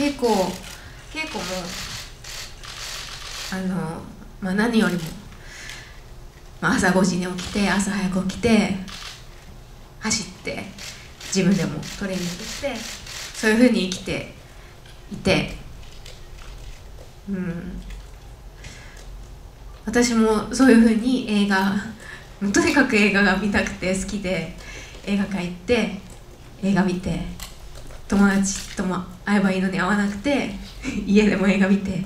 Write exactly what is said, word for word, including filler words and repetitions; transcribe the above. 稽古稽古もあの、まあ、何よりも、まあ、朝ごじに起きて朝早く起きて走って自分でもトレーニングしてそういうふうに生きていて、うん、私もそういうふうに映画とにかく映画が見たくて好きで映画館行って映画見て。友達とも会えばいいのに会わなくて家でも映画見て